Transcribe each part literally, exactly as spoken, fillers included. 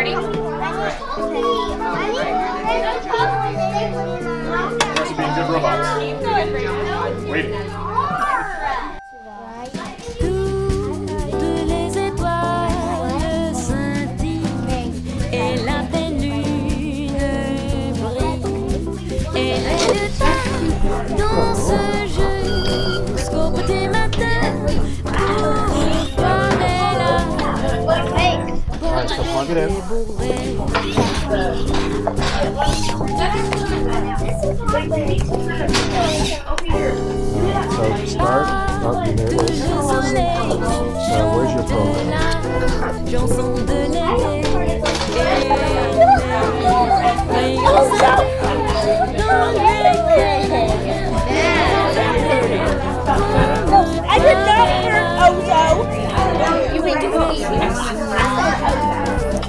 Party. Must be good robots. Wait. Dans ce jeu, jusqu'au petit matin, tout est là. Pour rêver, pour rêver. Start, start the lyrics. So where's your phone? Chanson de l'été. I did not hear Ozo. You went to me.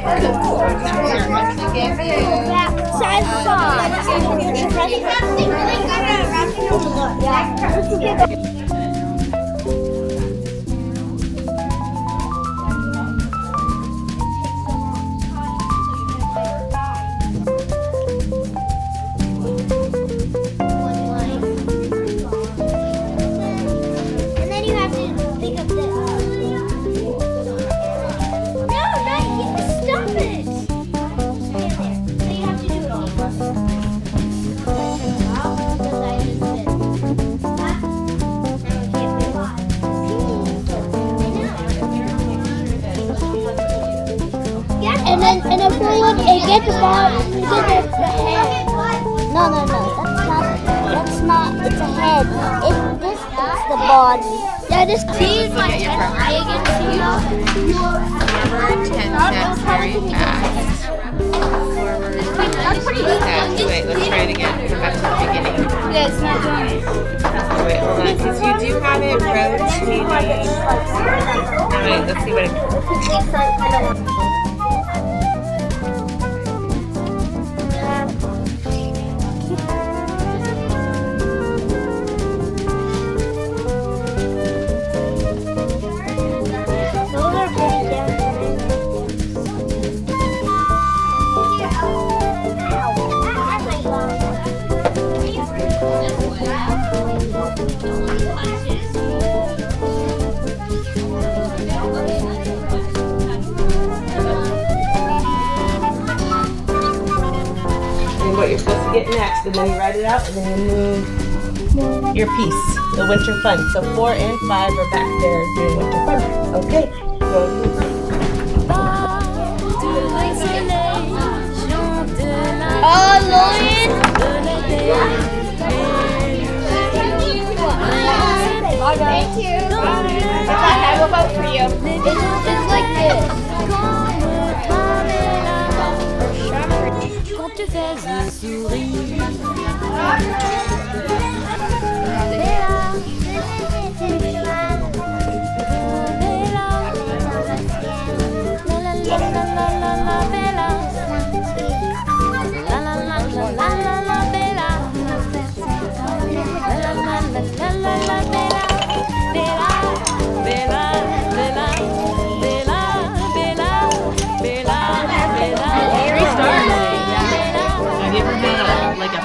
I said Ozo. And then, and if we look, it gets about, it gets the head. No, no, no, that's not, that's not, it's a head. It, this is the body. Yeah, this is my head. I get to you. Number ten steps very fast. Forward. That's pretty good. Wait, let's try it again. Go back to the beginning. Yeah, it's not doing it. Wait, hold on, because you do have it rotating. Wait, let's see what it does. What you're supposed to get next, and then you write it out, and then you move your piece, the winter fun. So four and five are back there doing winter fun. Okay, go. Oh, Lord! Thank you. I will vote for you. It's like this. Tu fais un sourire.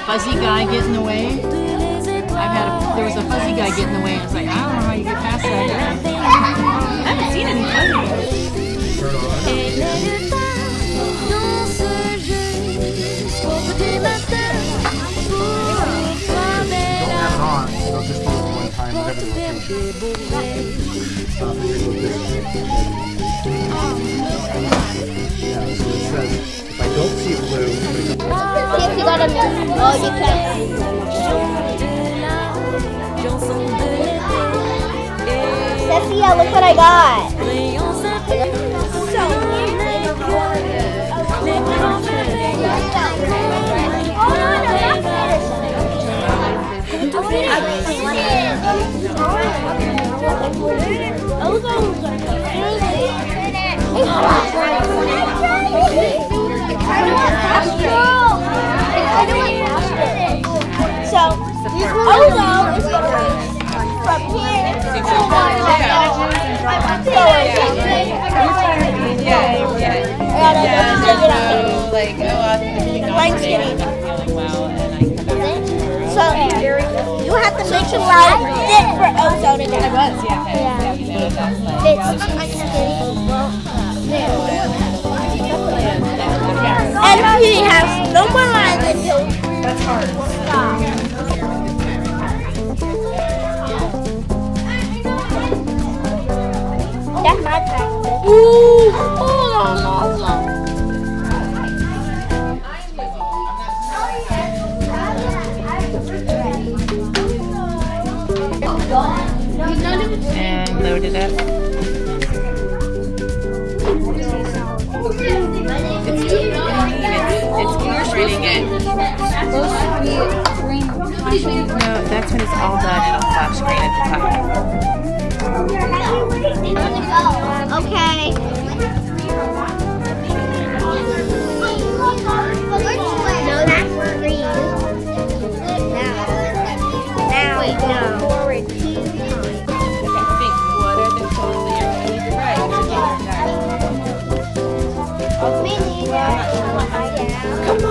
Fuzzy guy get in the way. I've had a, there was a fuzzy guy get in the way. I was like, I don't know how you get past that guy. I haven't seen any fuzzy. If I don't see blue, you got a minute. Oh, you can. Sophia, look what I got. Yeah, yeah, yeah. mine's getting well, and I come back to zero. So yeah. You have to make so, a loud dip for ozone in there. I was, yeah. Okay. Yeah. You know, that's like, yeah. And he has no more lines than you. That's hard. Stop. That's my practice. Ooh! And loaded up. It's, it's commerciating it. No, that's when it's all done. It'll flash green at the top. Okay. No, that's green. Now. Now we go. Come on.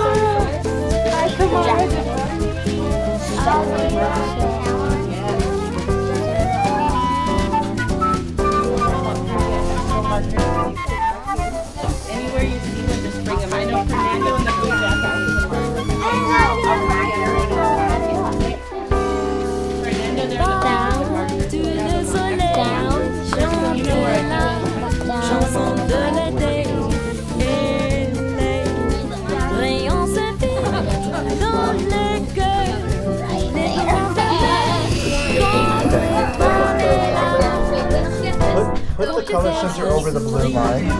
Come on. Anywhere you see them, just bring them. I know Fernando and the food back out. Fernando, there's a down. Do this one down. You know where I know. Put the color sensor over the blue line. Is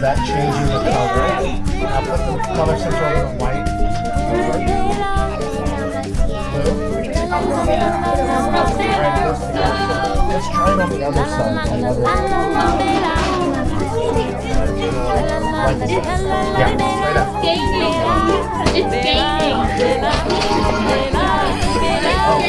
that changing the color? I'll put the color sensor over the white. Blue. Let's try it on the other side. Like this. Yeah, straight up. It's gaining. It's gaining.